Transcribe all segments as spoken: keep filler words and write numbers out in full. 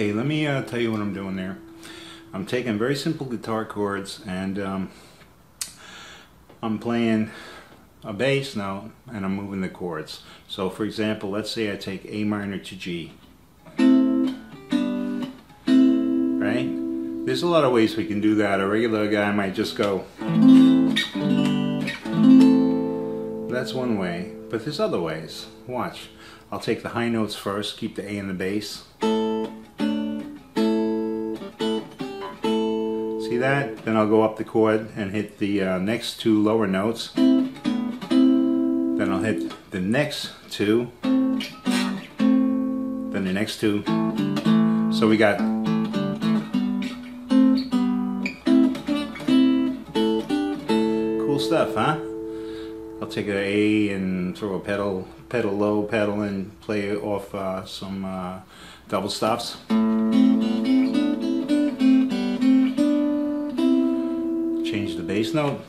Okay, let me uh, tell you what I'm doing there. I'm taking very simple guitar chords and um, I'm playing a bass note and I'm moving the chords. So for example, let's say I take A minor to G. Right? There's a lot of ways we can do that. A regular guy might just go. That's one way, but there's other ways. Watch. I'll take the high notes first, keep the A in the bass. See that? Then I'll go up the chord and hit the uh, next two lower notes. Then I'll hit the next two. Then the next two. So we got. Cool stuff, huh? I'll take an A and throw a pedal, pedal low, pedal in, play off uh, some uh, double stops. Change the bass note.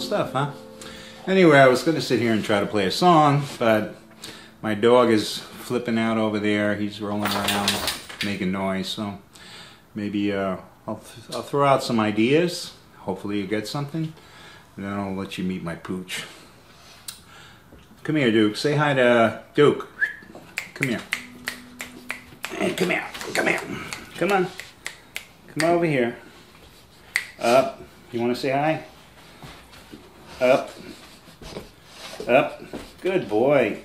Stuff, huh? Anyway, I was going to sit here and try to play a song, but my dog is flipping out over there. He's rolling around, making noise. So maybe uh, I'll, th I'll throw out some ideas. Hopefully you get something. And then I'll let you meet my pooch. Come here, Duke. Say hi to Duke. Come here. Hey, come here. Come here. Come on. Come over here. Up. You want to say hi? Up, up, good boy,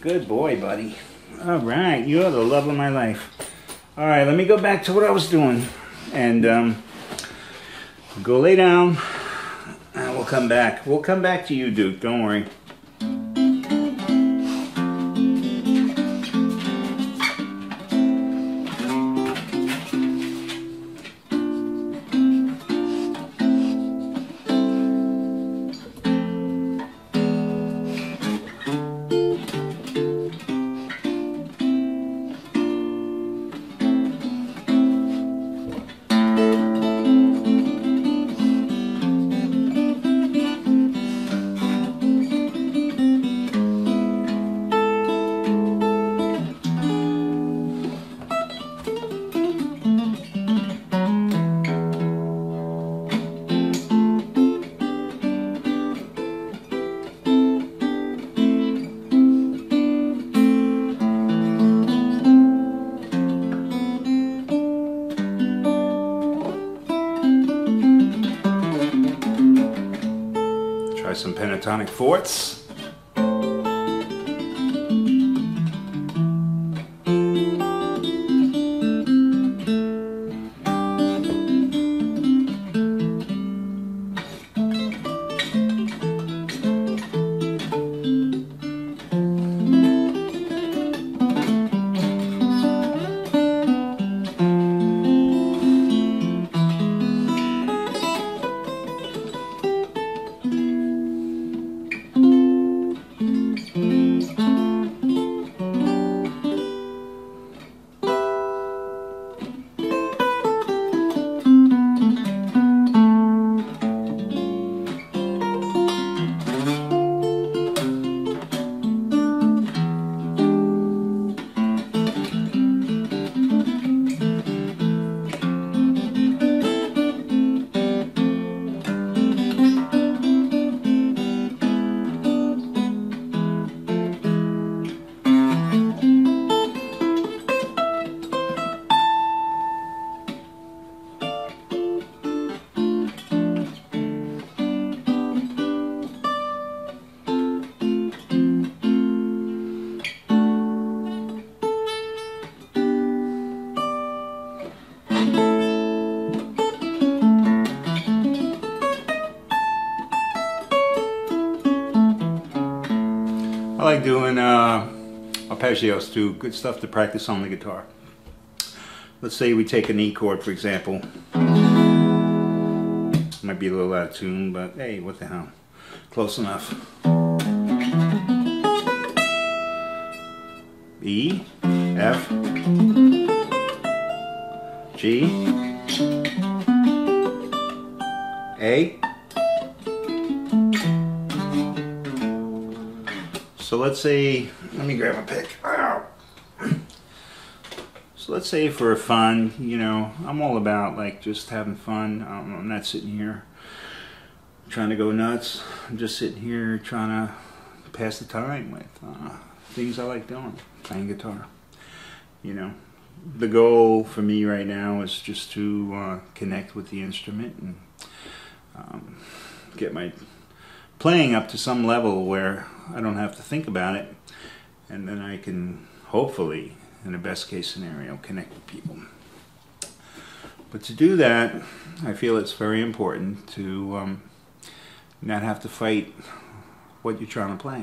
good boy, buddy. All right, you're the love of my life. All right, let me go back to what I was doing and um, go lay down and we'll come back. We'll come back to you, Duke, don't worry. Some pentatonic fourths. I like doing uh, arpeggios too, good stuff to practice on the guitar. Let's say we take an E chord, for example. Might be a little out of tune, but hey, what the hell. Close enough. E, F, G, A. So let's say, let me grab a pick. Ow. So let's say for fun, you know, I'm all about like just having fun. I don't know, I'm not sitting here trying to go nuts. I'm just sitting here trying to pass the time with uh, things I like doing, playing guitar. You know, the goal for me right now is just to uh, connect with the instrument and um, get my playing up to some level where I don't have to think about it, and then I can hopefully, in the best case scenario, connect with people. But to do that, I feel it's very important to um, not have to fight what you're trying to play.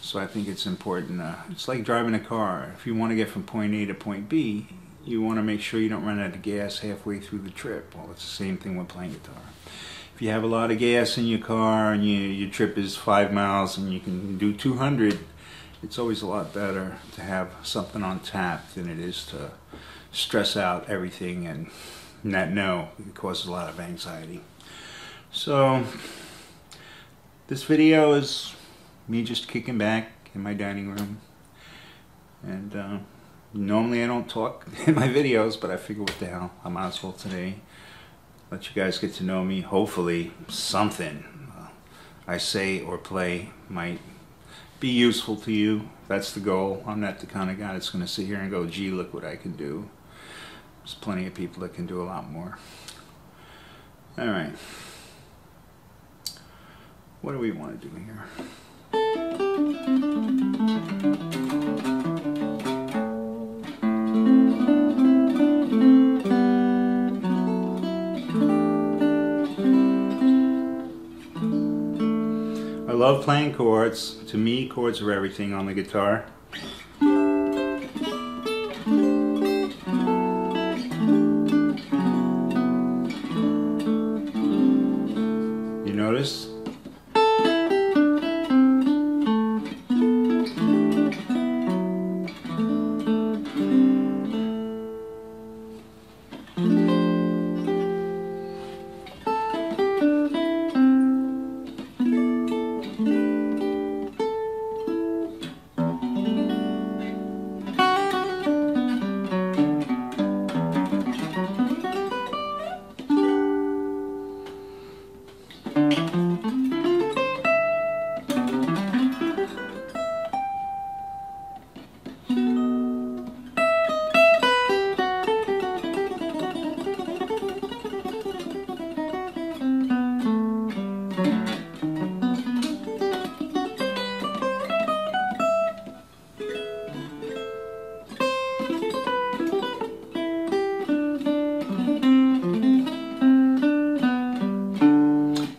So I think it's important. Uh, it's like driving a car. If you want to get from point A to point B, you want to make sure you don't run out of gas halfway through the trip. Well, it's the same thing with playing guitar. If you have a lot of gas in your car and you, your trip is five miles and you can do two hundred, it's always a lot better to have something on tap than it is to stress out everything and not know. It causes a lot of anxiety. So this video is me just kicking back in my dining room, and uh, normally I don't talk in my videos, but I figure what the hell, I might as well today. Let you guys get to know me. Hopefully something uh, I say or play might be useful to you. That's the goal. I'm not the kind of guy that's going to sit here and go, gee, look what I can do. There's plenty of people that can do a lot more. All right. What do we want to do here? I love playing chords. To me, chords are everything on the guitar. You notice?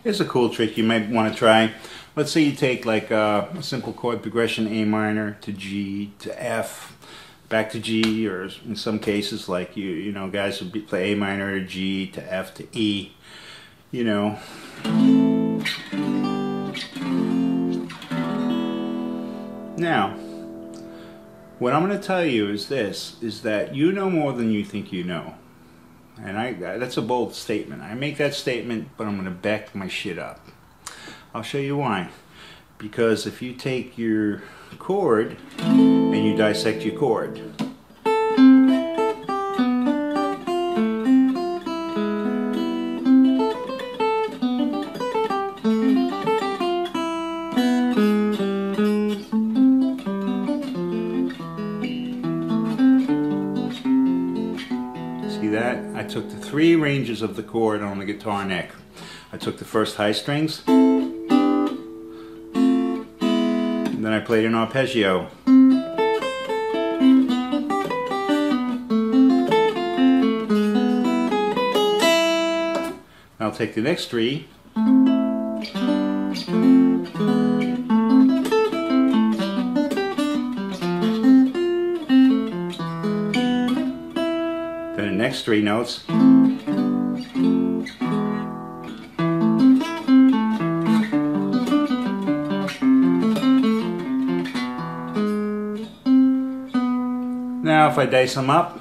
Here's a cool trick you might want to try. Let's say you take like a, a simple chord progression, A minor to G to F, back to G, or in some cases like you you know guys would be, play A minor to G to F to E, you know. Now, what I'm going to tell you is this, is that you know more than you think you know. And I, that's a bold statement. I make that statement, but I'm going to back my shit up. I'll show you why. Because if you take your chord and you dissect your chord, three ranges of the chord on the guitar neck. I took the first high strings, and then I played an arpeggio. I'll take the next three, then the next three notes. if I dice them up.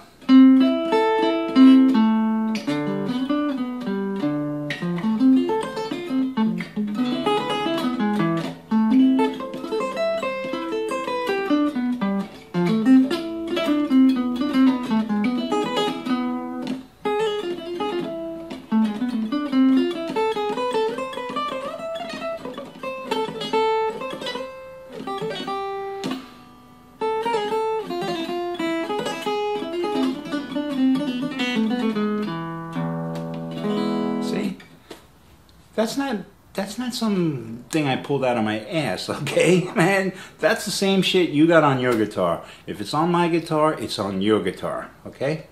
That's not, that's not something I pulled out of my ass, okay? Man, that's the same shit you got on your guitar. If it's on my guitar, it's on your guitar, okay?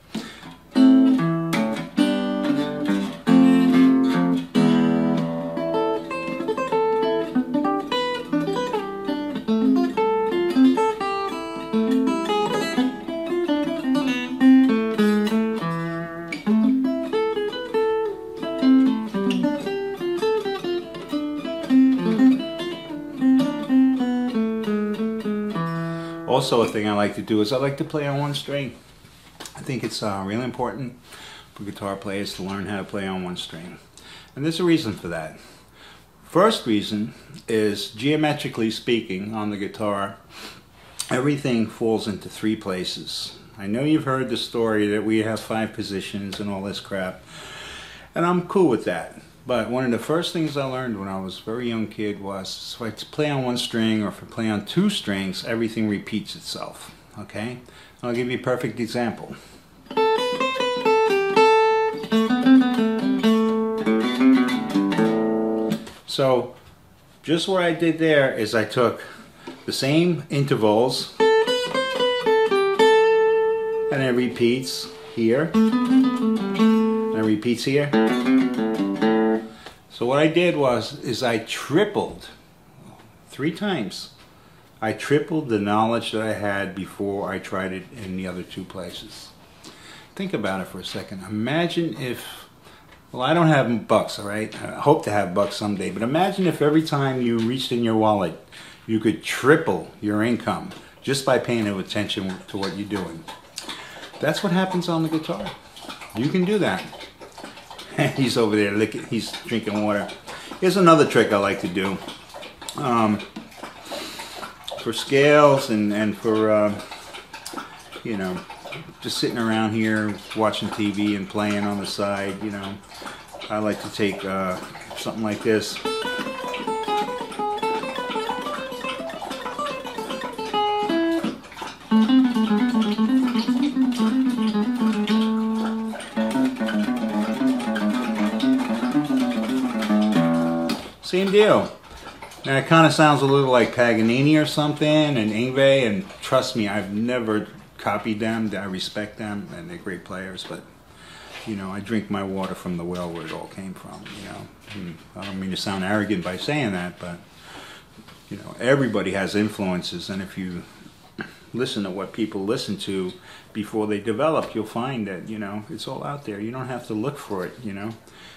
Also, a thing I like to do is I like to play on one string. I think it's uh, really important for guitar players to learn how to play on one string. And there's a reason for that. First reason is, geometrically speaking, on the guitar, everything falls into three places. I know you've heard the story that we have five positions and all this crap, and I'm cool with that. But one of the first things I learned when I was a very young kid was, if I play on one string or if I play on two strings, everything repeats itself, okay? I'll give you a perfect example. So, just what I did there is I took the same intervals, and it repeats here, and it repeats here. So what I did was, is I tripled, three times, I tripled the knowledge that I had before I tried it in the other two places. Think about it for a second. Imagine if, well, I don't have bucks, all right? I hope to have bucks someday, but imagine if every time you reached in your wallet, you could triple your income just by paying attention to what you're doing. That's what happens on the guitar. You can do that. He's over there licking, he's drinking water. Here's another trick I like to do. Um, for scales and, and for, uh, you know, just sitting around here watching T V and playing on the side, you know, I like to take uh, something like this. Same deal. Now it kind of sounds a little like Paganini or something, and Yngwie, and trust me, I've never copied them. I respect them, and they're great players, but, you know, I drink my water from the well where it all came from, you know. And I don't mean to sound arrogant by saying that, but, you know, everybody has influences, and if you listen to what people listen to before they develop, you'll find that, you know, it's all out there. You don't have to look for it, you know.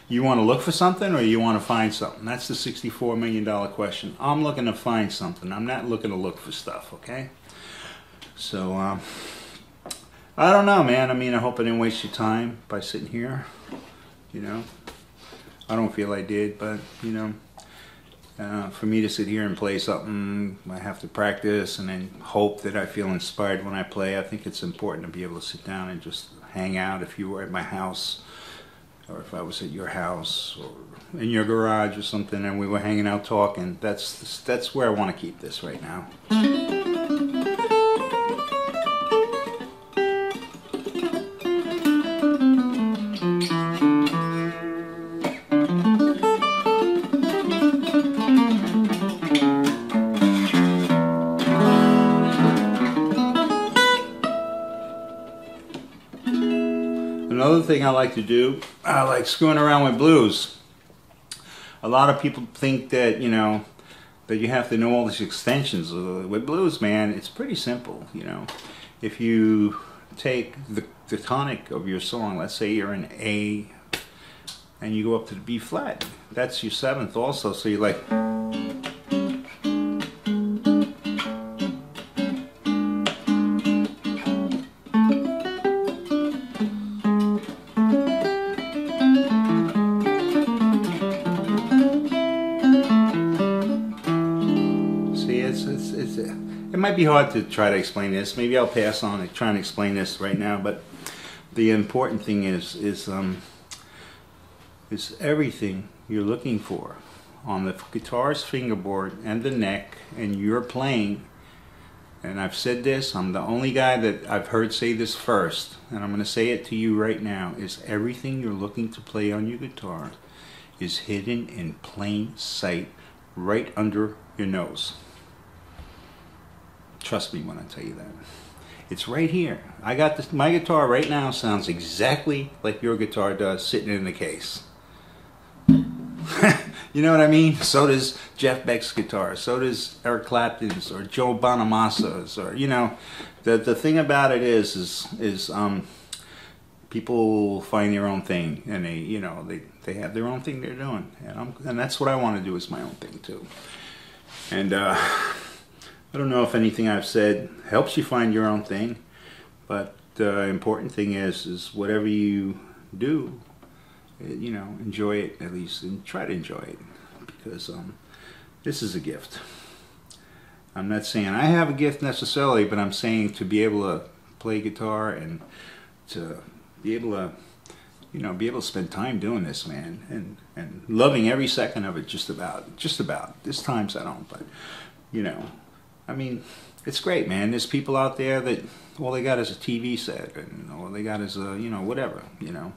You want to look for something or you want to find something? That's the sixty-four million dollar question. I'm looking to find something. I'm not looking to look for stuff, okay? So, um, I don't know, man. I mean, I hope I didn't waste your time by sitting here, you know. I don't feel I did, but, you know, uh, for me to sit here and play something, I have to practice and then hope that I feel inspired when I play. I think it's important to be able to sit down and just hang out. If you were at my house, or if I was at your house, or in your garage or something, and we were hanging out talking, that's, that's where I want to keep this right now. Another thing I like to do, I like screwing around with blues. A lot of people think that, you know, that you have to know all these extensions. With blues, man, it's pretty simple, you know. If you take the, the tonic of your song, let's say you're in A, and you go up to the B flat, that's your seventh also, so you're like... it might be hard to try to explain this. Maybe I'll pass on and try and explain this right now. But the important thing is, is, um, is everything you're looking for on the guitar's fingerboard and the neck, and you're playing. And I've said this, I'm the only guy that I've heard say this first, and I'm going to say it to you right now, is everything you're looking to play on your guitar is hidden in plain sight right under your nose. Trust me when I tell you that. It's right here. I got this, my guitar right now sounds exactly like your guitar does sitting in the case. You know what I mean? So does Jeff Beck's guitar. So does Eric Clapton's or Joe Bonamassa's, or you know, the the thing about it is, is is um, people find their own thing, and they you know they they have their own thing they're doing, and I'm and that's what I want to do, is my own thing too. And uh, I don't know if anything I've said helps you find your own thing, but the important thing is is whatever you do, you know, enjoy it at least, and try to enjoy it, because um, this is a gift. I'm not saying I have a gift necessarily, but I'm saying to be able to play guitar and to be able to, you know, be able to spend time doing this, man, and and loving every second of it, just about, just about. There's times I don't, but you know, I mean, it's great, man. There's people out there that all they got is a T V set, and all they got is a, you know, whatever, you know.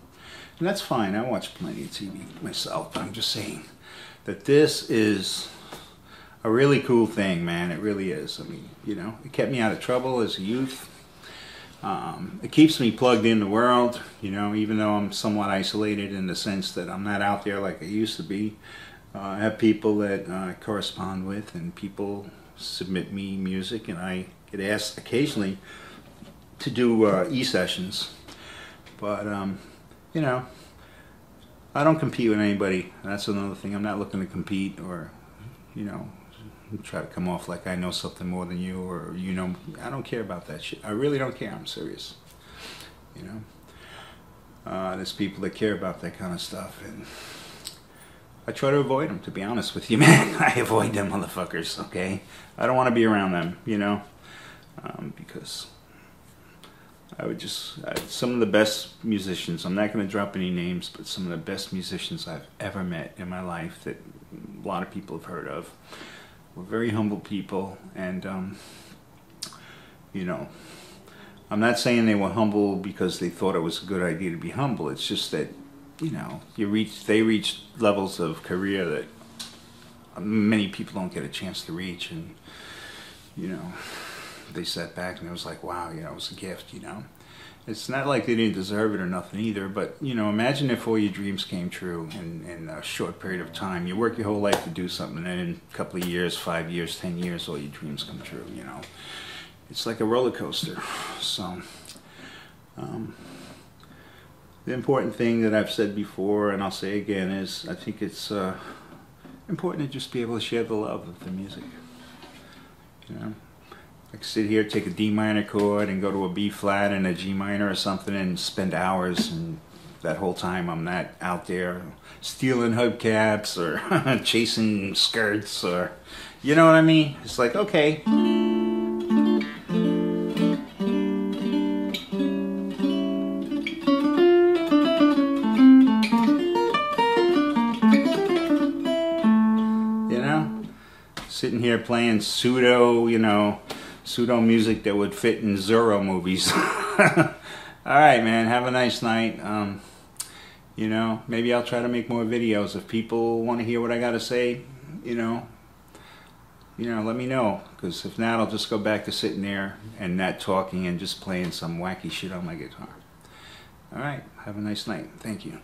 And that's fine. I watch plenty of T V myself, but I'm just saying that this is a really cool thing, man. It really is. I mean, you know, it kept me out of trouble as a youth. Um, it keeps me plugged in the world, you know, even though I'm somewhat isolated in the sense that I'm not out there like I used to be. Uh, I have people that uh, I correspond with, and people submit me music, and I get asked occasionally to do uh, e-sessions. But, um... you know, I don't compete with anybody. That's another thing. I'm not looking to compete or, you know, try to come off like I know something more than you, or, you know, I don't care about that shit. I really don't care. I'm serious. You know, uh, there's people that care about that kind of stuff, and I try to avoid them, to be honest with you, man. I avoid them motherfuckers, okay? I don't want to be around them, you know, um, because... I would just, I, some of the best musicians, I'm not going to drop any names, but some of the best musicians I've ever met in my life that a lot of people have heard of were very humble people. And, um, you know, I'm not saying they were humble because they thought it was a good idea to be humble. It's just that, you know, you reach, they reached levels of career that many people don't get a chance to reach. And, you know... they sat back, and it was like, wow, you know, it was a gift, you know. It's not like they didn't deserve it or nothing either, but, you know, imagine if all your dreams came true in, in a short period of time. You work your whole life to do something, and then in a couple of years, five years, ten years, all your dreams come true, you know. It's like a roller coaster. So, um, the important thing that I've said before, and I'll say again, is I think it's uh, important to just be able to share the love of the music, you know. I could sit here, take a D minor chord, and go to a B flat and a G minor or something, and spend hours, and that whole time I'm not out there stealing hubcaps or chasing skirts, or, you know what I mean? It's like, okay. You know? Sitting here playing pseudo, you know, pseudo music that would fit in Zorro movies. Alright, man, have a nice night. Um, you know, maybe I'll try to make more videos. If people want to hear what I got to say, you know, you know, let me know. Because if not, I'll just go back to sitting there and not talking and just playing some wacky shit on my guitar. Alright, have a nice night. Thank you.